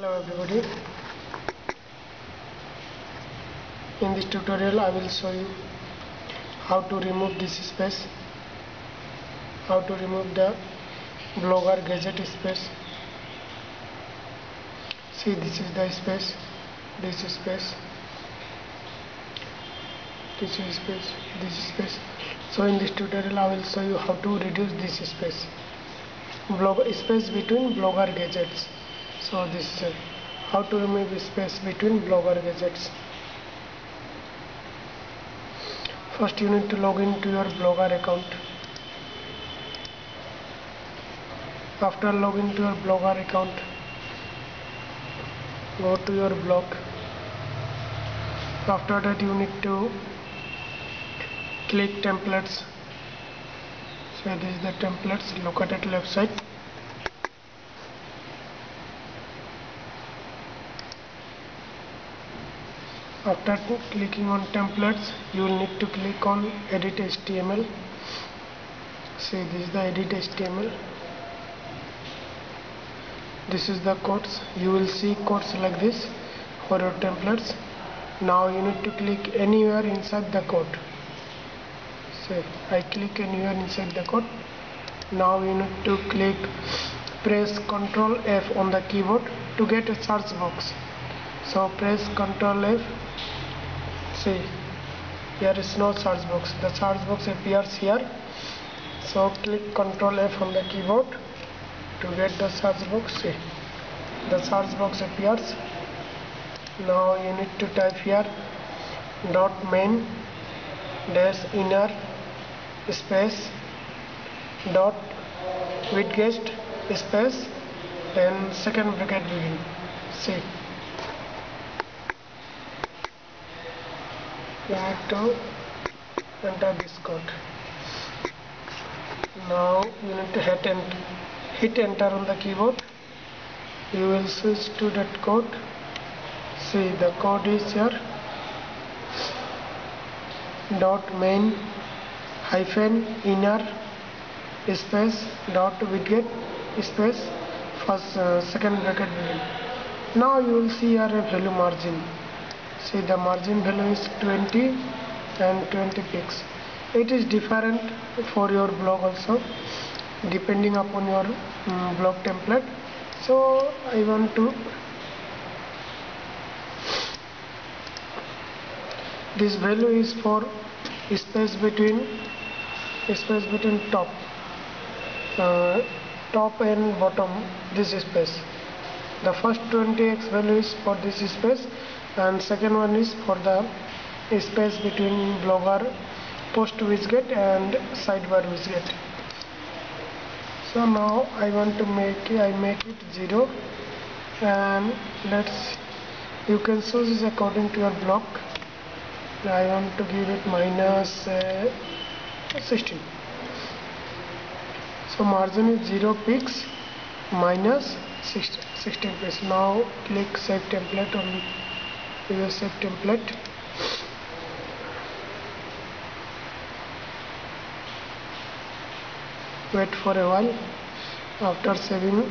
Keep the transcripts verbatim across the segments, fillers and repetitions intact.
Hello everybody, in this tutorial I will show you how to remove this space, how to remove the Blogger gadget space. See, this is the space, this is space, this is space, this is space. So in this tutorial I will show you how to reduce this space, blog space between Blogger gadgets. So this is how to remove space between Blogger gadgets. First you need to log in to your Blogger account. After logging to your Blogger account, go to your blog. After that you need to click templates. So this is the templates located at left side. After clicking on templates, you will need to click on edit H T M L. See, this is the edit H T M L. This is the codes. You will see codes like this for your templates. Now you need to click anywhere inside the code. I click anywhere inside the code. Now you need to click, press Ctrl F on the keyboard to get a search box. So press Ctrl F. See, here is no search box. The search box appears here. So click Ctrl F on the keyboard to get the search box. See, the search box appears. Now you need to type here dot main dash inner space dot widget space then second bracket begin. See, you need to enter this code. Now you need to hit enter, hit enter on the keyboard. You will switch to that code. See, the code is here dot main hyphen inner space dot widget space first uh, second bracket begin. Now you will see here a value margin. See, the margin value is twenty and twenty pixels. It is different for your blog also, depending upon your um, blog template. So I want to this value is for space between space between top uh, top and bottom, this space. The first twenty pixels value is for this space, and second one is for the space between Blogger post widget and sidebar widget. So now I want to make it, I make it zero, and let's, you can choose this according to your blog. I want to give it minus uh, sixteen. So margin is zero pixels minus sixteen pixels. Now click save template on your save template. Wait for a while. After saving,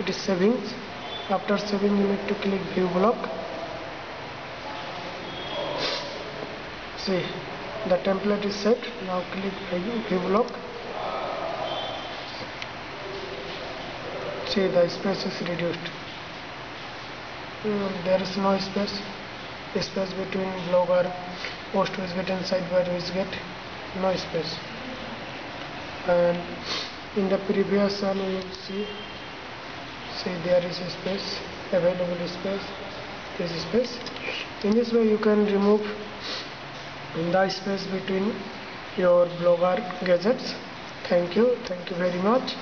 it is saving. After saving, you need to click view block. See, the template is set. Now click view block. See, the space is reduced. There is no space. Space between Blogger, post widget and sidebar widget, no space. And in the previous one you will see, see there is a space, available space, this space. In this way you can remove the space between your Blogger gadgets. Thank you, thank you very much.